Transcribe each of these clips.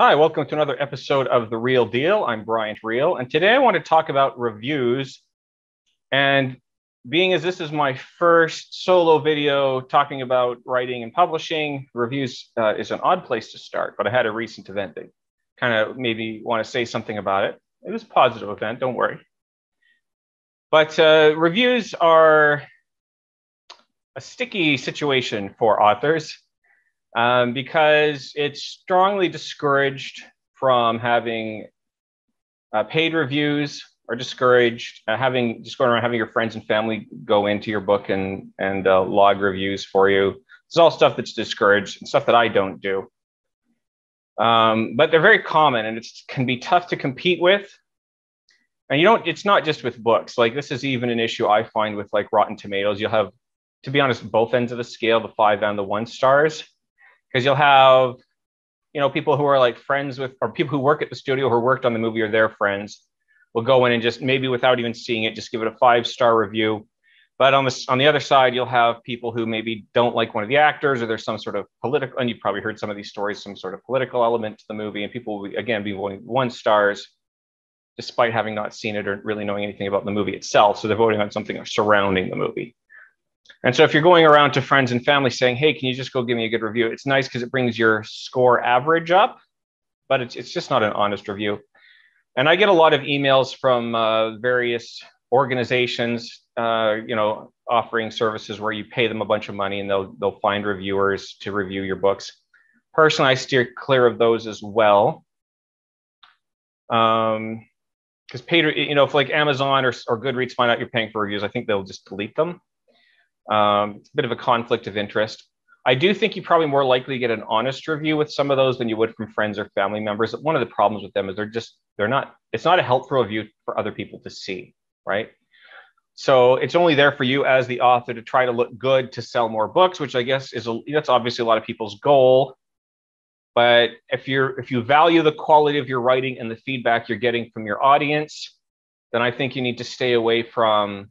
Hi, welcome to another episode of The Real Deal. I'm Bryant Reil, and today I want to talk about reviews. And being as this is my first solo video talking about writing and publishing, reviews is an odd place to start, but I had a recent event that kind of maybe want to say something about it. It was a positive event, don't worry. But reviews are a sticky situation for authors. Because it's strongly discouraged from having paid reviews, or discouraged just going around having your friends and family go into your book and log reviews for you. It's all stuff that's discouraged and stuff that I don't do. But they're very common, and it can be tough to compete with. And it's not just with books. Like, this is even an issue I find with like Rotten Tomatoes. You'll have, to be honest, both ends of the scale, the 5 and the 1 stars. Because you'll have, people who are like friends with, or people who work at the studio or worked on the movie or their friends will go in and just maybe without even seeing it, just give it a 5-star review. But on the other side, you'll have people who maybe don't like one of the actors, or there's some sort of political, and you've probably heard some of these stories, some sort of political element to the movie. And people will, again, be 1 stars, despite having not seen it or really knowing anything about the movie itself. So they're voting on something surrounding the movie. And so if you're going around to friends and family saying, hey, can you just go give me a good review? It's nice because it brings your score average up, but it's just not an honest review. And I get a lot of emails from various organizations, offering services where you pay them a bunch of money and they'll find reviewers to review your books. Personally, I steer clear of those as well. Because if like Amazon or Goodreads find out you're paying for reviews, I think they'll just delete them. It's a bit of a conflict of interest. I do think you're probably more likely to get an honest review with some of those than you would from friends or family members. One of the problems with them is it's not a helpful review for other people to see, right? So it's only there for you as the author to try to look good, to sell more books, which I guess that's obviously a lot of people's goal. But if you value the quality of your writing and the feedback you're getting from your audience, then I think you need to stay away from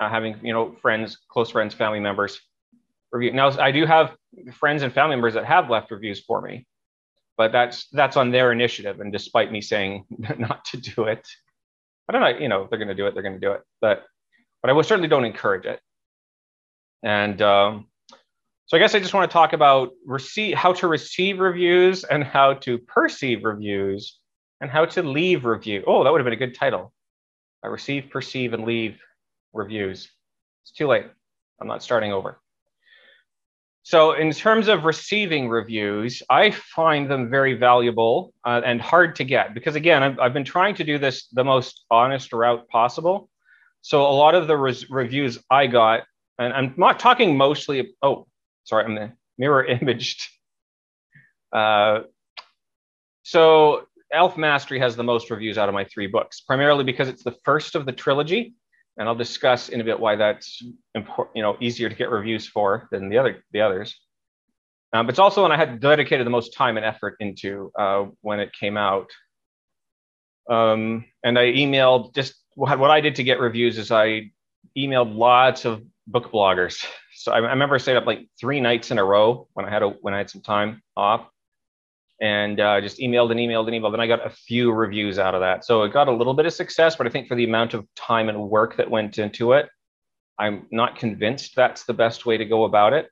having friends, close friends, family members review. Now, I do have friends and family members that have left reviews for me, but that's on their initiative, and despite me saying not to do it. I don't know, if they're going to do it, they're going to do it, but I certainly don't encourage it. And so I guess I just want to talk about how to receive reviews, and how to perceive reviews, and how to leave review. Oh, that would have been a good title. I receive, perceive, and leave reviews. It's too late. I'm not starting over. So in terms of receiving reviews, I find them very valuable and hard to get, because again, I've been trying to do this the most honest route possible. So a lot of the reviews I got, and I'm not talking mostly, oh, sorry, I'm the mirror imaged. So Elf Mastery has the most reviews out of my 3 books, primarily because it's the first of the trilogy. And I'll discuss in a bit why that's important, easier to get reviews for than the others. But it's also one I had dedicated the most time and effort into when it came out. And I emailed, just what I did to get reviews is I emailed lots of book bloggers. So I remember staying up like 3 nights in a row when I had some time off, and just emailed and emailed and emailed. And I got a few reviews out of that. So it got a little bit of success, but I think for the amount of time and work that went into it, I'm not convinced that's the best way to go about it.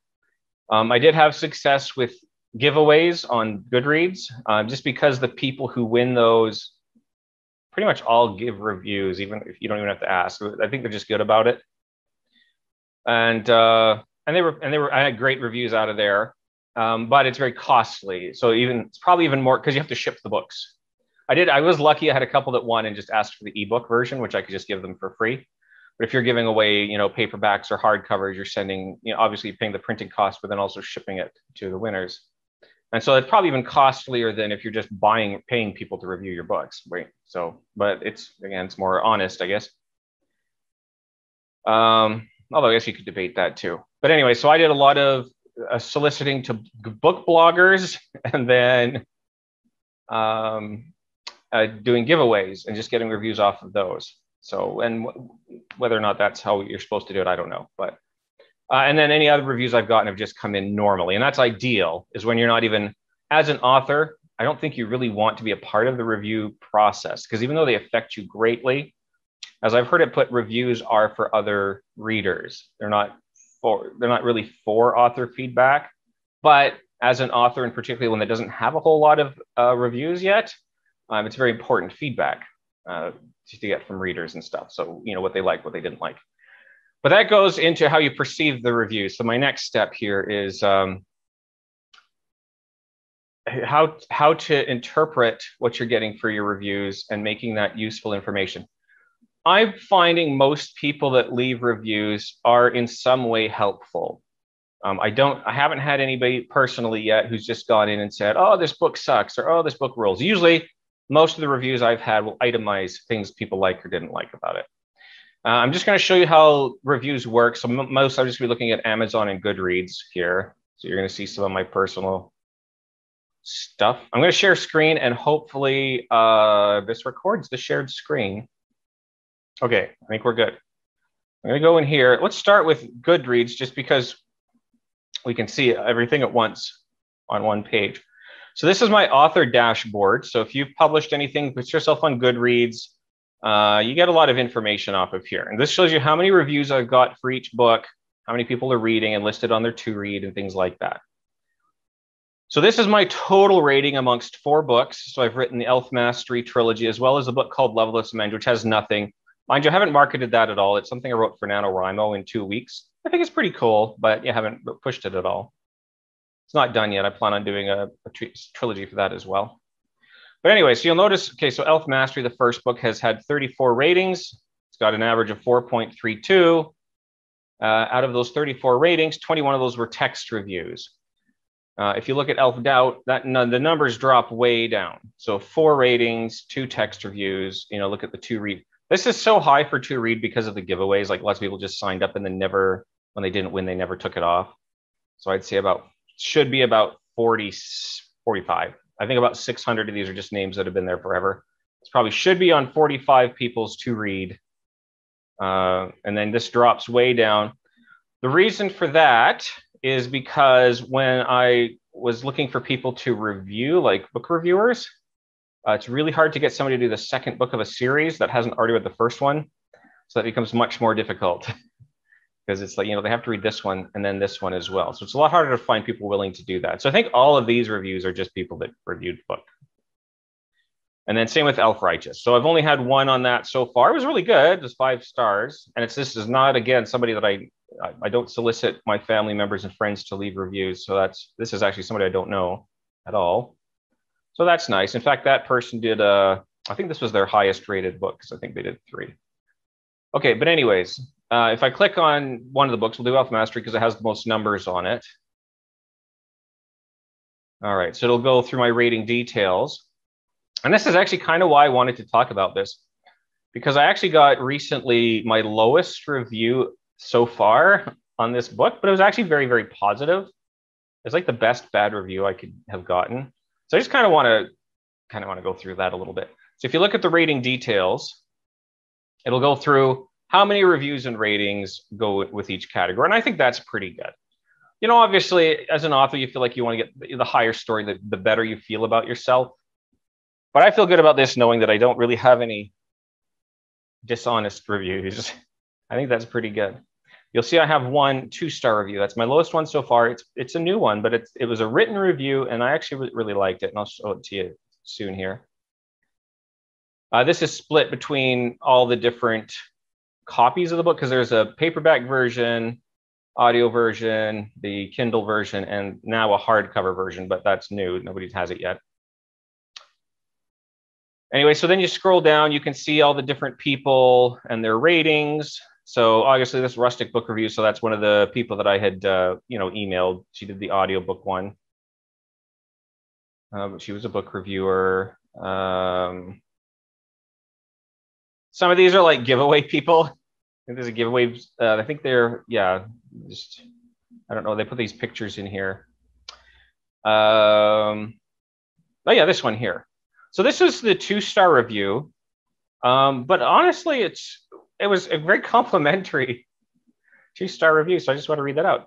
I did have success with giveaways on Goodreads, just because the people who win those pretty much all give reviews, even if you don't even have to ask. I think they're just good about it. And I had great reviews out of there. But it's very costly. So it's probably even more, because you have to ship the books. I was lucky. I had a couple that won and just asked for the ebook version, which I could just give them for free. But if you're giving away, paperbacks or hardcovers, you're sending, obviously paying the printing cost, but then also shipping it to the winners. And so it's probably even costlier than if you're just paying people to review your books. Right. So, but it's more honest, I guess. Although I guess you could debate that too. But anyway, so I did a lot of soliciting to book bloggers, and then doing giveaways and just getting reviews off of those. So, and whether or not that's how you're supposed to do it, I don't know. But and then any other reviews I've gotten have just come in normally, and that's ideal. Is when you're not even, as an author, I don't think you really want to be a part of the review process, because even though they affect you greatly, as I've heard it put, reviews are for other readers. They're not really for author feedback. But as an author, and particularly one that doesn't have a whole lot of reviews yet, it's very important feedback to get from readers and stuff. So, you know, what they like, what they didn't like. But that goes into how you perceive the review. So my next step here is how to interpret what you're getting for your reviews and making that useful information. I'm finding most people that leave reviews are in some way helpful. I haven't had anybody personally yet who's just gone in and said, oh, this book sucks, or oh, this book rules. Usually, most of the reviews I've had will itemize things people like or didn't like about it. I'm just going to show you how reviews work. So most I'll just be looking at Amazon and Goodreads here. So you're going to see some of my personal stuff. I'm going to share screen, and hopefully this records the shared screen. Okay, I think we're good. I'm going to go in here. Let's start with Goodreads just because we can see everything at once on one page. So this is my author dashboard. So if you've published anything, put yourself on Goodreads. You get a lot of information off of here. And this shows you how many reviews I've got for each book, how many people are reading and listed on their to read and things like that. So this is my total rating amongst 4 books. So I've written the Elf Mastery trilogy, as well as a book called Loveless of Mind, which has nothing. Mind you, I haven't marketed that at all. It's something I wrote for NaNoWriMo in 2 weeks. I think it's pretty cool, but I haven't pushed it at all. It's not done yet. I plan on doing a trilogy for that as well. But anyway, so you'll notice, okay, so Elf Mastery, the first book, has had 34 ratings. It's got an average of 4.32. Out of those 34 ratings, 21 of those were text reviews. If you look at Elf Doubt, the numbers drop way down. So 4 ratings, 2 text reviews, you know, look at the to read. This is so high for to read because of the giveaways. Like lots of people just signed up and then never, when they didn't win, they never took it off. So I'd say should be about 40, 45. I think about 600 of these are just names that have been there forever. This probably should be on 45 people's to read. And then this drops way down. The reason for that is because when I was looking for people to review, like book reviewers, it's really hard to get somebody to do the second book of a series that hasn't already read the first one. So that becomes much more difficult because it's like, you know, they have to read this one and then this one as well. So it's a lot harder to find people willing to do that. So I think all of these reviews are just people that reviewed the book. And then same with Elf Righteous. So I've only had one on that so far. It was really good. It's 5 stars. And this is not, again, somebody that I don't solicit my family members and friends to leave reviews. So this is actually somebody I don't know at all. So that's nice. In fact, that person did, I think this was their highest rated book, because I think they did 3. Okay, but anyways, if I click on one of the books, we'll do Elf Mastery because it has the most numbers on it. All right, so it'll go through my rating details. And this is actually kind of why I wanted to talk about this, because I actually got recently my lowest review so far on this book, but it was actually very, very positive. It's like the best bad review I could have gotten. So I just kind of want to go through that a little bit. So if you look at the rating details, it'll go through how many reviews and ratings go with each category. And I think that's pretty good. You know, obviously, as an author, you feel like you want to get the higher story, the better you feel about yourself. But I feel good about this knowing that I don't really have any dishonest reviews. I think that's pretty good. You'll see I have one 2-star review. That's my lowest one so far. It's a new one, but it was a written review, and I actually really liked it, and I'll show it to you soon here. This is split between all the different copies of the book, because there's a paperback version, audio version, the Kindle version, and now a hardcover version, but that's new. Nobody has it yet. Anyway, so then you scroll down. You can see all the different people and their ratings. So obviously this rustic book review. So that's one of the people that I had, emailed. She did the audiobook one. She was a book reviewer. Some of these are like giveaway people. I think there's a giveaway. I think they're, yeah, just, I don't know. They put these pictures in here. Oh yeah, this one here. So this is the 2-star review. But honestly, it was a very complimentary 2-star review, so I just want to read that out.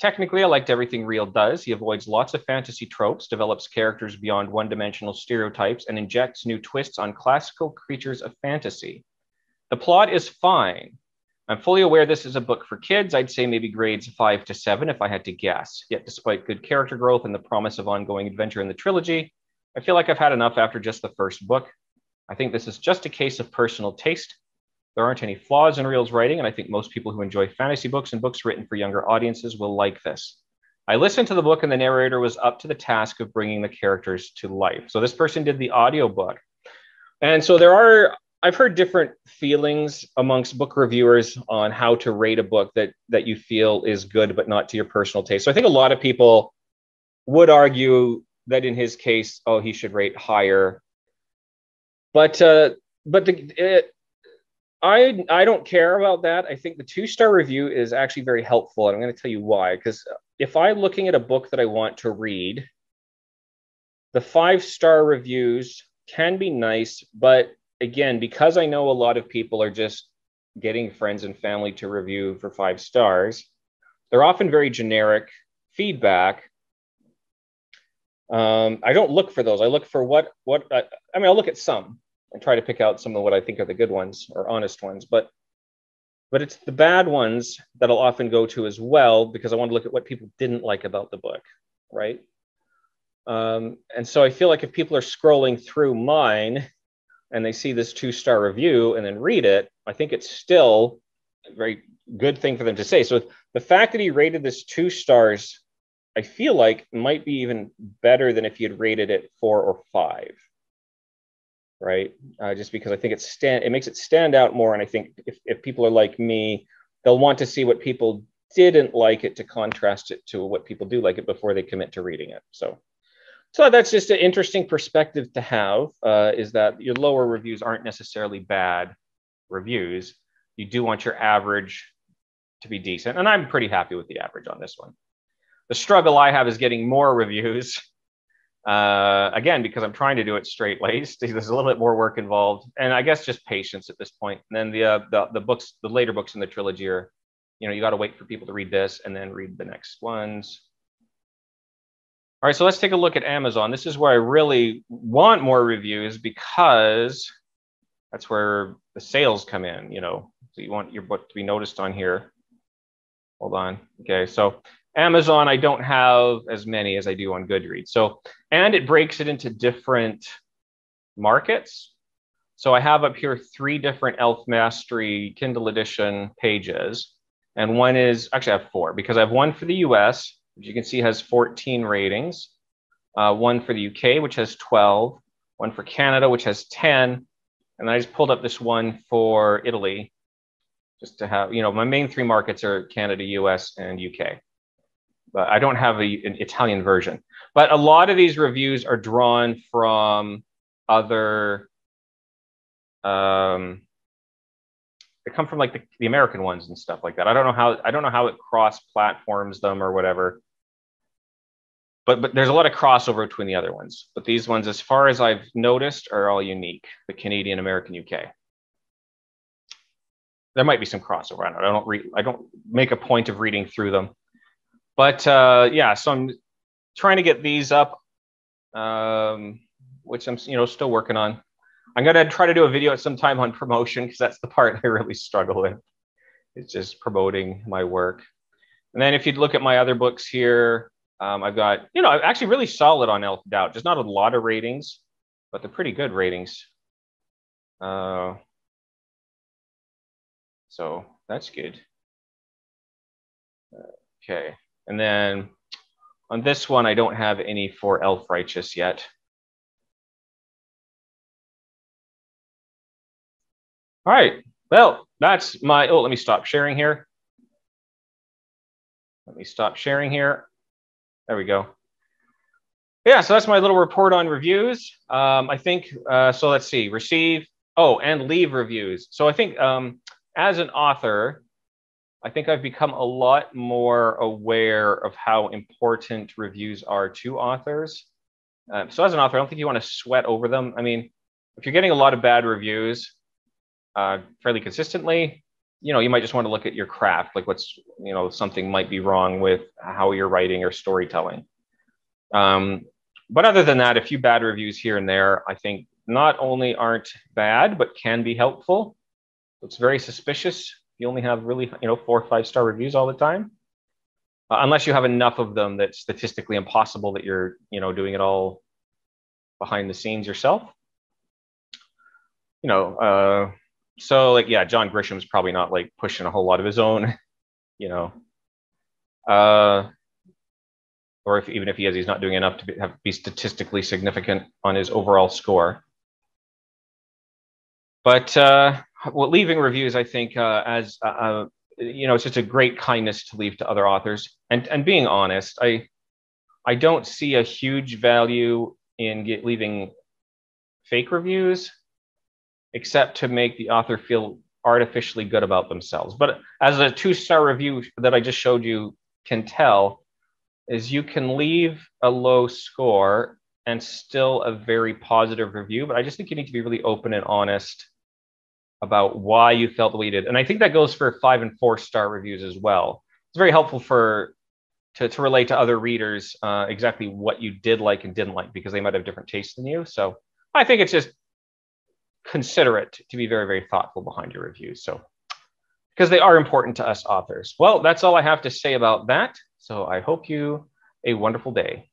Technically, I liked everything Reil does. He avoids lots of fantasy tropes, develops characters beyond one-dimensional stereotypes, and injects new twists on classical creatures of fantasy. The plot is fine. I'm fully aware this is a book for kids. I'd say maybe grades 5 to 7 if I had to guess. Yet despite good character growth and the promise of ongoing adventure in the trilogy, I feel like I've had enough after just the first book. I think this is just a case of personal taste. There aren't any flaws in Reil's writing, and I think most people who enjoy fantasy books and books written for younger audiences will like this. I listened to the book, and the narrator was up to the task of bringing the characters to life. So this person did the audiobook. And so I've heard different feelings amongst book reviewers on how to rate a book that you feel is good, but not to your personal taste. So I think a lot of people would argue that in his case, oh, he should rate higher. But I don't care about that. I think the 2-star review is actually very helpful. And I'm going to tell you why, because if I'm looking at a book that I want to read, the 5-star reviews can be nice. But again, because I know a lot of people are just getting friends and family to review for 5 stars, they're often very generic feedback. I don't look for those. I look for I mean, I'll look at some and try to pick out some of what I think are the good ones or honest ones, but it's the bad ones that I'll often go to as well, because I want to look at what people didn't like about the book, right? And so I feel like if people are scrolling through mine and they see this 2-star review and then read it, I think it's still a very good thing for them to say. So the fact that he rated this 2 stars, I feel like might be even better than if he had rated it 4 or 5. Right, just because I think it makes it stand out more, and I think if people are like me, they'll want to see what people didn't like it to contrast it to what people do like it before they commit to reading it. So that's just an interesting perspective to have, is that your lower reviews aren't necessarily bad reviews. You do want your average to be decent, and I'm pretty happy with the average on this one. The struggle I have is getting more reviews. Again, because I'm trying to do it straight-laced, there's a little bit more work involved, and I guess just patience at this point. And then the later books in the trilogy are, you got to wait for people to read this and then read the next ones. All right, so let's take a look at Amazon. This is where I really want more reviews, because that's where the sales come in. So you want your book to be noticed on here. Hold on. Okay, so Amazon, I don't have as many as I do on Goodreads. And it breaks it into different markets. So I have up here 3 different Elf Mastery Kindle edition pages. And one is, actually I have 4, because I have one for the US, which you can see has 14 ratings. One for the UK, which has 12. One for Canada, which has 10. And I just pulled up this one for Italy, just to have, my main 3 markets are Canada, US, and UK. But I don't have an Italian version. But a lot of these reviews are drawn from other, they come from like the American ones and stuff like that. I don't know how it cross-platforms them or whatever. But there's a lot of crossover between the other ones. But these ones, as far as I've noticed, are all unique. The Canadian, American, UK. There might be some crossover. I don't make a point of reading through them. But yeah, so I'm trying to get these up, which I'm still working on. I'm gonna try to do a video at some time on promotion, because that's the part I really struggle with. It's just promoting my work. And then if you'd look at my other books here, I've got, I'm actually really solid on Elf Doubt. Just not a lot of ratings, but they're pretty good ratings. So that's good. Okay. And then on this one, I don't have any for Elf Righteous yet. All right. Well, that's my, let me stop sharing here. There we go. Yeah, so that's my little report on reviews. I think, so let's see, receive, oh, and leave reviews. So I think as an author, I think I've become a lot more aware of how important reviews are to authors. So as an author, I don't think you want to sweat over them. I mean, if you're getting a lot of bad reviews fairly consistently, you know, you might just want to look at your craft, like what's, you know, something might be wrong with how you're writing or storytelling. But other than that, a few bad reviews here and there, I think not only aren't bad, but can be helpful. It's very suspicious. You only have really, you know, 4 or 5 star reviews all the time, unless you have enough of them that's statistically impossible that you're, you know, doing it all behind the scenes yourself. You know, so like, yeah, John Grisham's probably not like pushing a whole lot of his own, you know, or if, even if he is, he's not doing enough to be statistically significant on his overall score. But well, leaving reviews, I think, as you know, it's just a great kindness to leave to other authors. And being honest, I don't see a huge value in leaving fake reviews, except to make the author feel artificially good about themselves. But as a 2-star review that I just showed you can tell, is you can leave a low score and still a very positive review. But I just think you need to be really open and honest about why you felt the way you did. And I think that goes for 5- and 4-star reviews as well. It's very helpful to relate to other readers exactly what you did like and didn't like, because they might have different tastes than you. So I think it's just considerate to be very, very thoughtful behind your reviews. So, because they are important to us authors. Well, that's all I have to say about that. So I hope you have a wonderful day.